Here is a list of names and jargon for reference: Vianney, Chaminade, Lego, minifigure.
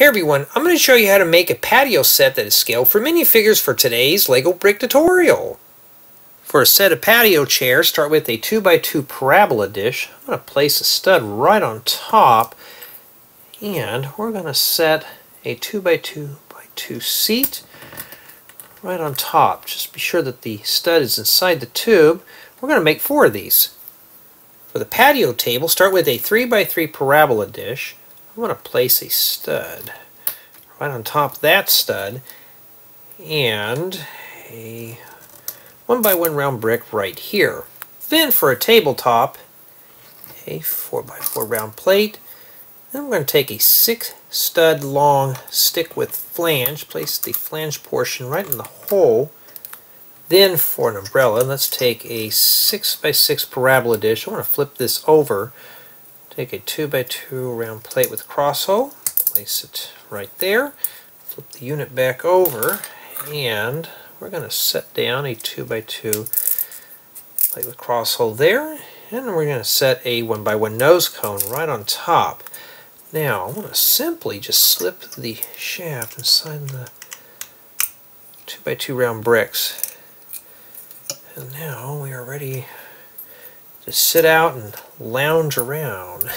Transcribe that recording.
Hey everyone, I'm going to show you how to make a patio set that is scaled for minifigures for today's Lego Brick tutorial. For a set of patio chairs, start with a 2x2 parabola dish. I'm going to place a stud right on top, and we're going to set a 2x2 seat right on top. Just be sure that the stud is inside the tube. We're going to make 4 of these. For the patio table, start with a 3x3 parabola dish. I'm going to place a stud right on top of that stud and a 1x1 round brick right here. Then for a tabletop, a 4x4 round plate. Then we're going to take a 6 stud long stick with flange, place the flange portion right in the hole. Then for an umbrella, let's take a 6x6 parabola dish. I want to flip this over. Take a 2x2 round plate with cross hole, place it right there, flip the unit back over, and we're going to set down a 2x2 plate with cross hole there, and we're going to set a 1x1 nose cone right on top. Now, I want to simply just slip the shaft inside the 2x2 round bricks. And now we are ready to sit out and lounge around.